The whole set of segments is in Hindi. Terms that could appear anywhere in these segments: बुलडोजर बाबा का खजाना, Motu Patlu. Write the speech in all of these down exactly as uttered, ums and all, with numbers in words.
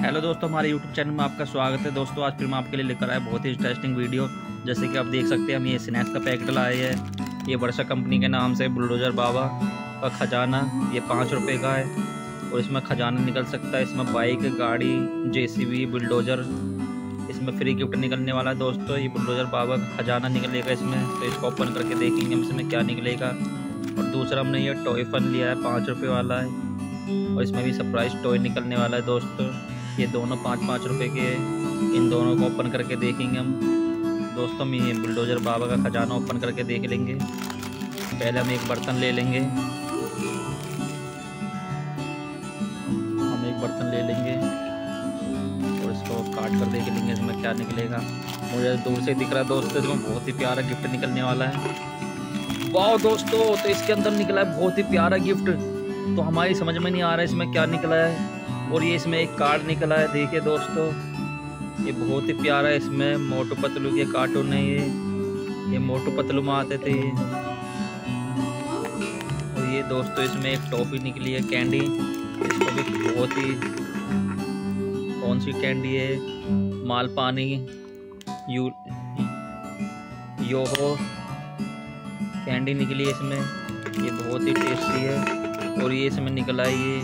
हेलो दोस्तों, हमारे यूट्यूब चैनल में आपका स्वागत है। दोस्तों आज फिर मैं आपके लिए लेकर आया बहुत ही इंटरेस्टिंग वीडियो। जैसे कि आप देख सकते हैं, हम ये स्नैक्स का पैकेट लाए हैं। ये वर्षा कंपनी के नाम से बुलडोज़र बाबा का खजाना, ये पाँच रुपये का है और इसमें खजाना निकल सकता है। इसमें बाइक, गाड़ी, जे सी बी, बुलडोज़र, इसमें फ्री गिफ्ट निकलने वाला है। दोस्तों ये बुलडोज़र बाबा का खजाना निकलेगा इसमें, तो इसको ओपन करके देखेंगे हम इसमें क्या निकलेगा। और दूसरा हमने ये टॉय फन लिया है, पाँच रुपये वाला है और इसमें भी सरप्राइज टॉय निकलने वाला है। दोस्तों ये दोनों पाँच पाँच रुपए के, इन दोनों को ओपन करके देखेंगे हम। दोस्तों हम ये बुलडोज़र बाबा का खजाना ओपन करके देख लेंगे। पहले हम एक बर्तन ले लेंगे हम एक बर्तन ले लेंगे और इसको काट कर देख लेंगे इसमें क्या निकलेगा। मुझे दूर से दिख रहा है दोस्तों, इसमें बहुत ही प्यारा गिफ्ट निकलने वाला है। वाह दोस्तों, तो इसके अंदर निकला है बहुत ही प्यारा गिफ्ट। तो हमारी समझ में नहीं आ रहा है इसमें क्या निकला है। और ये इसमें एक कार्ड निकला है, देखिए दोस्तों ये बहुत ही प्यारा है। इसमें मोटू पतलू के कार्टून है, ये ये मोटू पतलू में आते थे। और ये दोस्तों इसमें एक टॉफ़ी निकली है, कैंडी। इसको भी बहुत ही, कौन सी कैंडी है, मालपानी, यू योहो कैंडी निकली है इसमें, ये बहुत ही टेस्टी है। और ये इसमें निकला है ये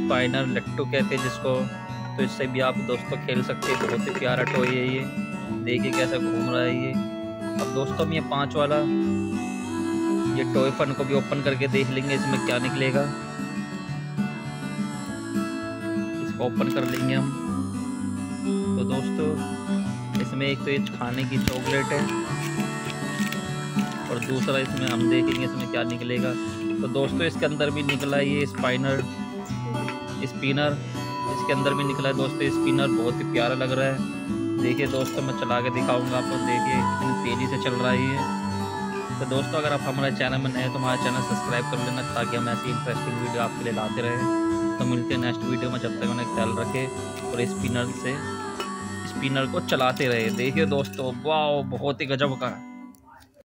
स्पाइनर लट्टू कहते हैं जिसको, तो इससे भी आप दोस्तों खेल सकते हैं। बहुत ही प्यारा टॉय है ये, देखिए कैसा घूम रहा है ये। अब दोस्तों हम ये पाँच वाला ये टॉय फन को भी ओपन करके देख लेंगे इसमें क्या निकलेगा। इसको ओपन कर लेंगे हम। तो दोस्तों इसमें एक तो ये खाने की चॉकलेट है और दूसरा इसमें हम देखेंगे इसमें क्या निकलेगा। तो दोस्तों इसके अंदर भी निकला ये स्पाइनर स्पिनर, इसके अंदर भी निकला है दोस्तों स्पिनर, बहुत ही प्यारा लग रहा है। देखिए दोस्तों मैं चला के दिखाऊंगा आपको, देखिए कितनी तेज़ी से चल रहा है। तो दोस्तों अगर आप हमारे चैनल में नए हैं तो हमारा चैनल सब्सक्राइब कर लेना, ताकि हम ऐसी इंटरेस्टिंग वीडियो आपके लिए लाते रहें। तो मिलते हैं नेक्स्ट वीडियो में, जब तक उन्हें ख्याल रखें और स्पिनर से स्पिनर को चलाते रहे। देखिए दोस्तों वाह, बहुत ही गजब का।